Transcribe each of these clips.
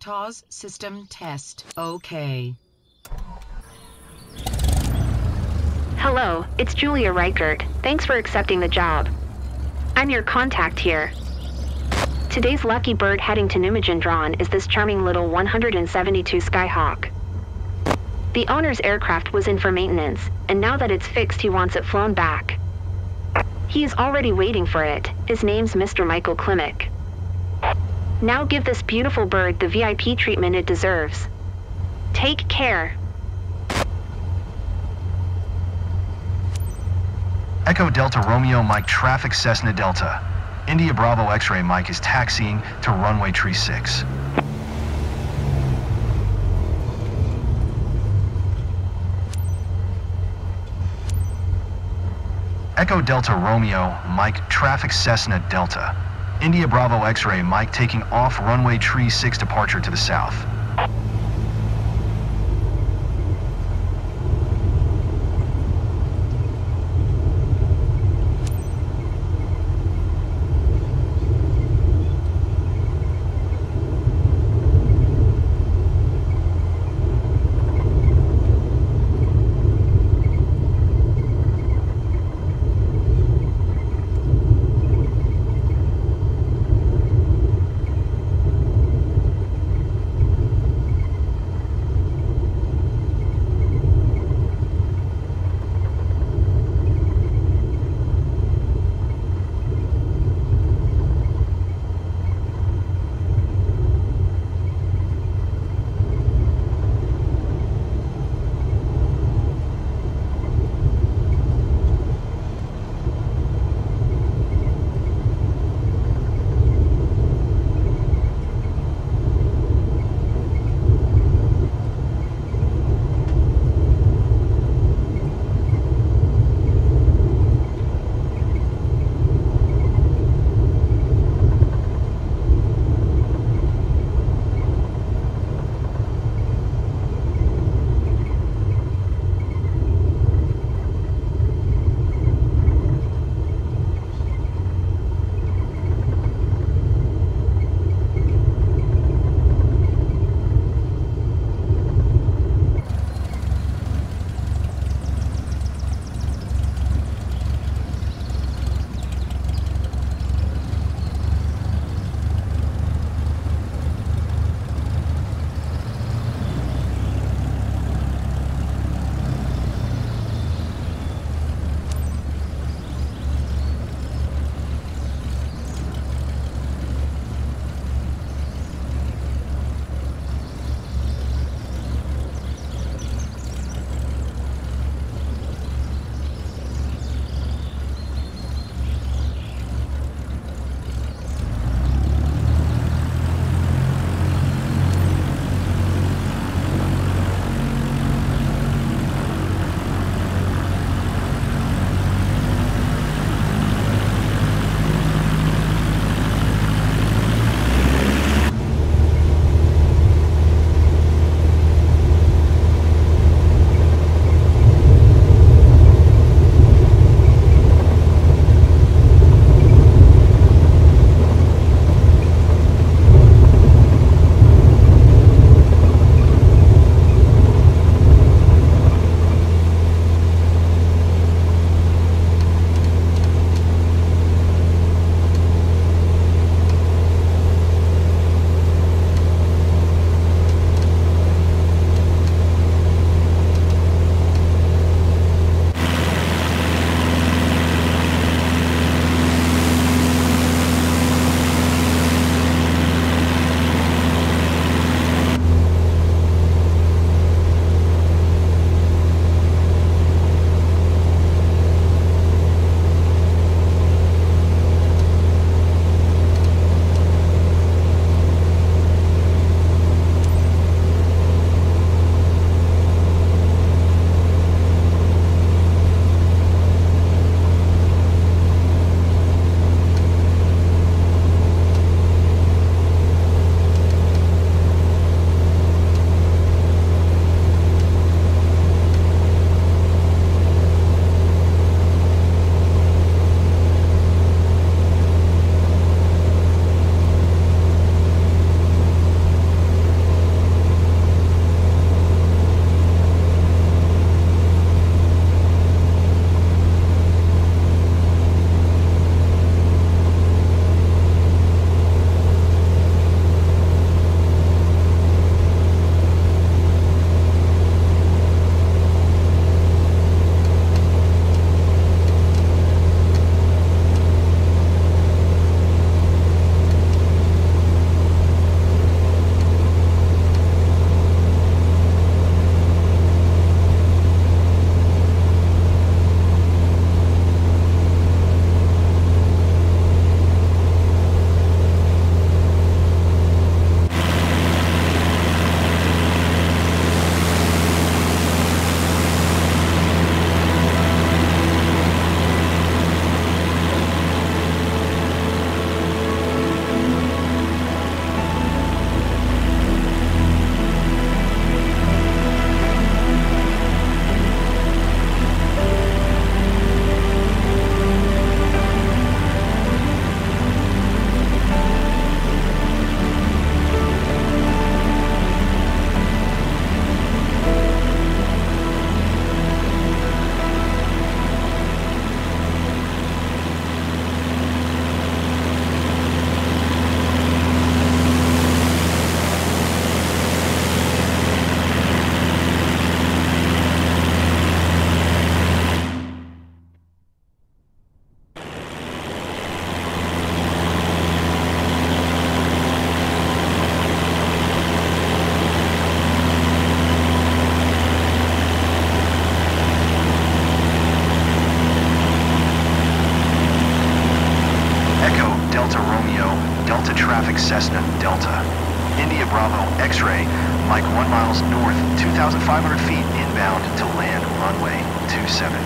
TAWS system test. Okay. Hello, it's Julia Reichert. Thanks for accepting the job. I'm your contact here. Today's lucky bird heading to Numogen Drawn is this charming little 172 Skyhawk. The owner's aircraft was in for maintenance, and now that it's fixed, he wants it flown back. He is already waiting for it. His name's Mr. Michael Klimek. Now give this beautiful bird the VIP treatment it deserves. Take care. Echo Delta Romeo Mike traffic Cessna Delta. India Bravo X-Ray Mike is taxiing to runway 36. Echo Delta Romeo, Mike, traffic Cessna Delta. India Bravo X-Ray, Mike taking off runway 36 departure to the south. Delta Romeo, Delta Traffic Cessna, Delta. India Bravo, X-ray, Mike 1 miles north, 2,500 feet inbound to land runway 27.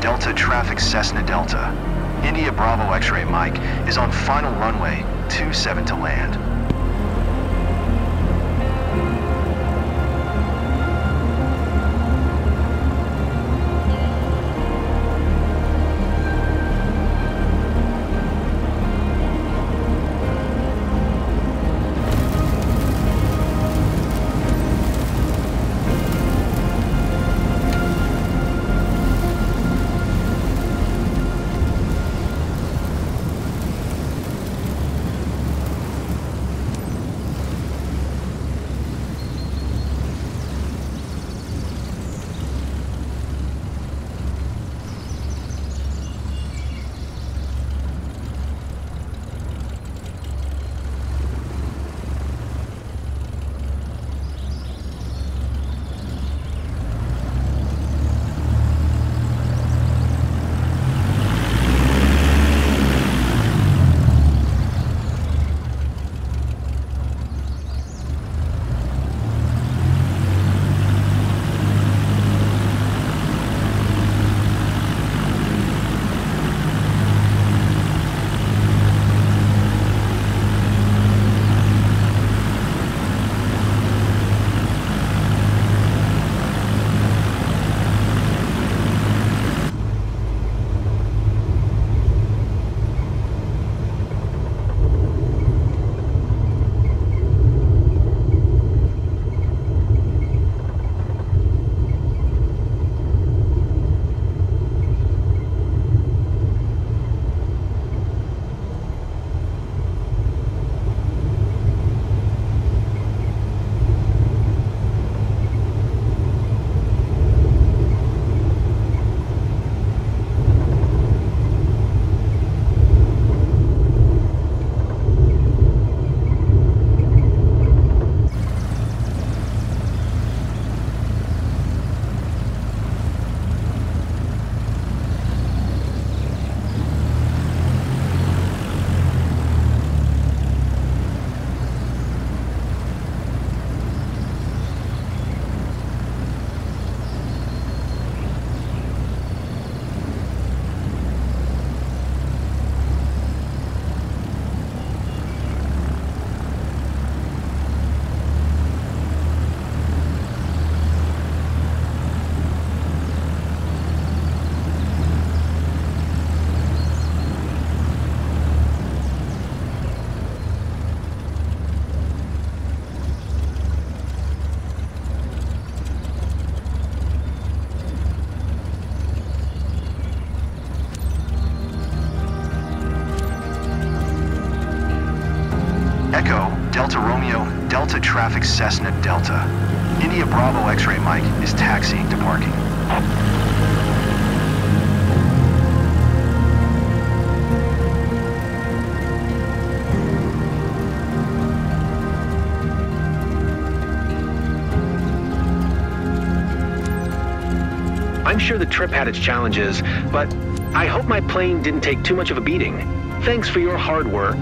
Delta Traffic Cessna Delta. India Bravo X-ray Mike is on final runway 27 to land. traffic Cessna Delta. India Bravo X-Ray Mike is taxiing to parking. I'm sure the trip had its challenges, but I hope my plane didn't take too much of a beating. Thanks for your hard work.